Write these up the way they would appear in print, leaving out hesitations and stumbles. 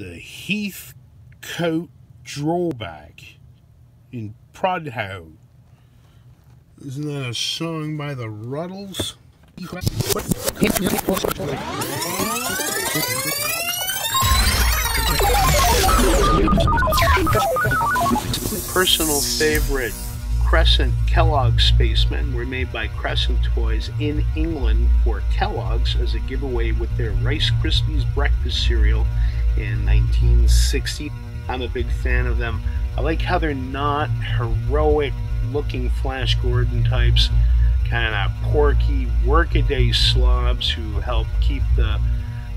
the Heathcote drawback in Prudhoe. Isn't that a song by the Ruttles? Personal favorite Crescent Kellogg's Spacemen were made by Crescent Toys in England for Kellogg's as a giveaway with their Rice Krispies breakfast cereal in 1960. I'm a big fan of them. I like how they're not heroic looking Flash Gordon types, kind of porky workaday slobs who help keep the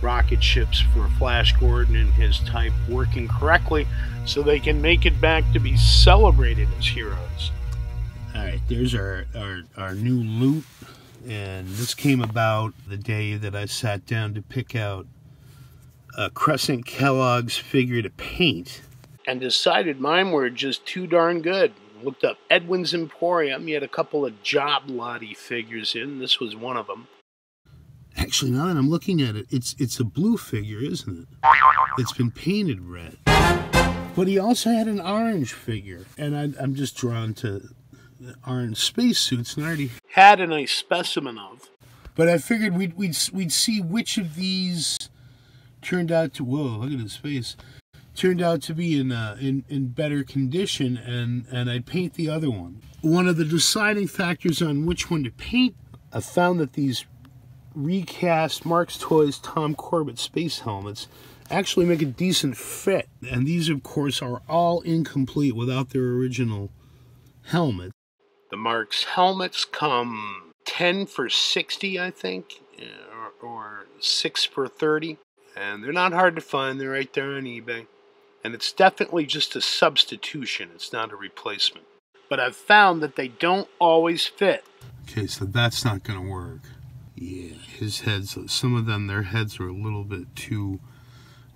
rocket ships for Flash Gordon and his type working correctly so they can make it back to be celebrated as heroes. Alright, there's our new loot, and this came about the day that I sat down to pick out a Crescent Kellogg's figure to paint and decided mine were just too darn good. Looked up Edwin's Emporium. You had a couple of job lottie figures in. This was one of them. Actually, now that I'm looking at it, it's a blue figure, isn't it? It's been painted red. But he also had an orange figure, and I'm just drawn to the orange spacesuits, and I already had a nice specimen of. But I figured we'd see which of these turned out to, whoa, look at his face, turned out to be in better condition, and I'd paint the other one. One of the deciding factors on which one to paint, I found that these recast Marx Toys Tom Corbett Space Helmets actually make a decent fit, and these of course are all incomplete without their original helmet. The Marx helmets come 10 for 60, I think, or 6 for 30, and they're not hard to find. They're right there on eBay, and it's definitely just a substitution. It's not a replacement, but I've found that they don't always fit. Okay, so that's not going to work. Yeah, his heads, some of them, their heads are a little bit too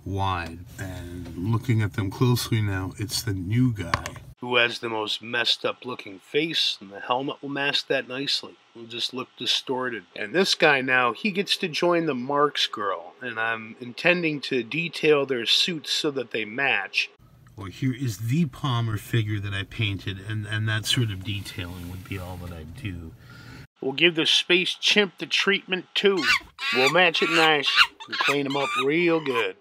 wide. And looking at them closely now, it's the new guy who has the most messed up looking face, and the helmet will mask that nicely. It'll just look distorted. And this guy now, he gets to join the Marx girl, and I'm intending to detail their suits so that they match. Well, here is the Palmer figure that I painted, and that sort of detailing would be all that I do. We'll give the space chimp the treatment too. We'll match it nice and clean him up real good.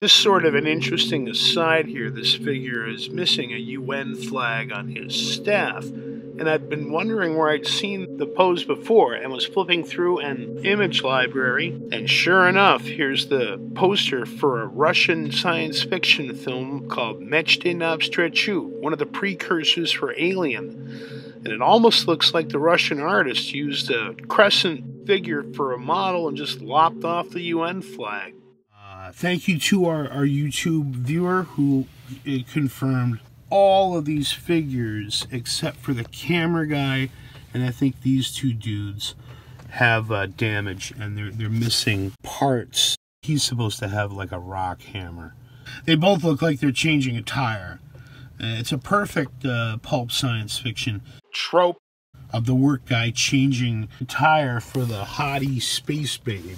This sort of an interesting aside here, this figure is missing a UN flag on his staff, and I've been wondering where I'd seen the pose before, and was flipping through an image library, and sure enough, here's the poster for a Russian science fiction film called Mechte Navstrechu, one of the precursors for Alien. And it almost looks like the Russian artist used a crescent figure for a model and just lopped off the UN flag. Thank you to our YouTube viewer who confirmed all of these figures except for the camera guy, and I think these two dudes have damage and they're missing parts. He's supposed to have like a rock hammer. They both look like they're changing a tire. It's a perfect pulp science fiction trope of the work guy changing the tire for the hottie space babe.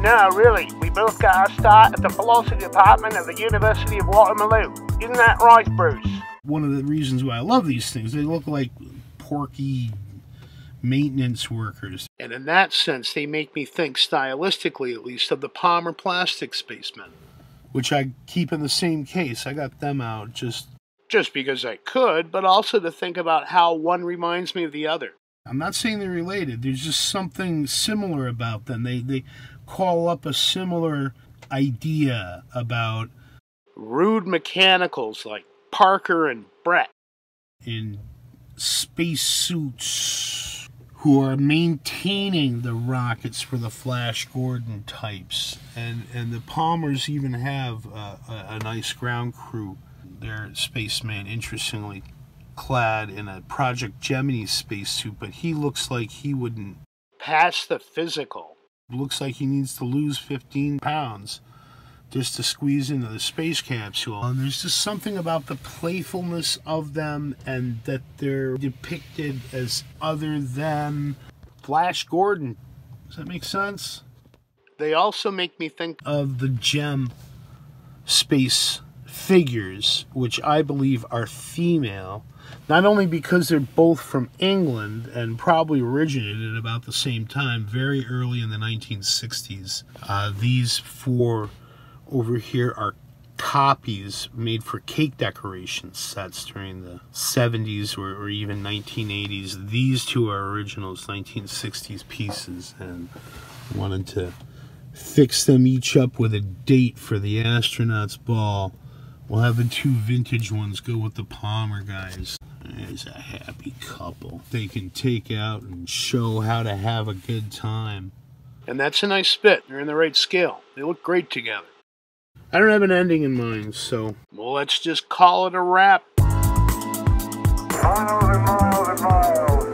No, really, we both got our start at the philosophy department of the University of Waterloo. Isn't that right, Bruce? One of the reasons why I love these things, they look like porky maintenance workers. And in that sense, they make me think, stylistically at least, of the Palmer Plastics Spacemen, which I keep in the same case. I got them out just because I could, but also to think about how one reminds me of the other. I'm not saying they're related. There's just something similar about them. They call up a similar idea about rude mechanicals like Parker and Brett in spacesuits who are maintaining the rockets for the Flash Gordon types. And the Palmers even have a nice ground crew. Their spaceman, interestingly, clad in a Project Gemini spacesuit, but he looks like he wouldn't pass the physical. Looks like he needs to lose 15 pounds just to squeeze into the space capsule. And there's just something about the playfulness of them, and that they're depicted as other than Flash Gordon. Does that make sense? They also make me think of the gem space figures, which I believe are female, not only because they're both from England and probably originated about the same time, very early in the 1960s. These four over here are copies made for cake decoration sets during the 70s or even 1980s. These two are originals, 1960s pieces, and wanted to fix them each up with a date for the astronauts ball. We'll have the two vintage ones go with the Palmer guys. There's a happy couple. They can take out and show how to have a good time. And that's a nice fit. They're in the right scale. They look great together. I don't have an ending in mind, so... well, let's just call it a wrap. Miles and miles and miles.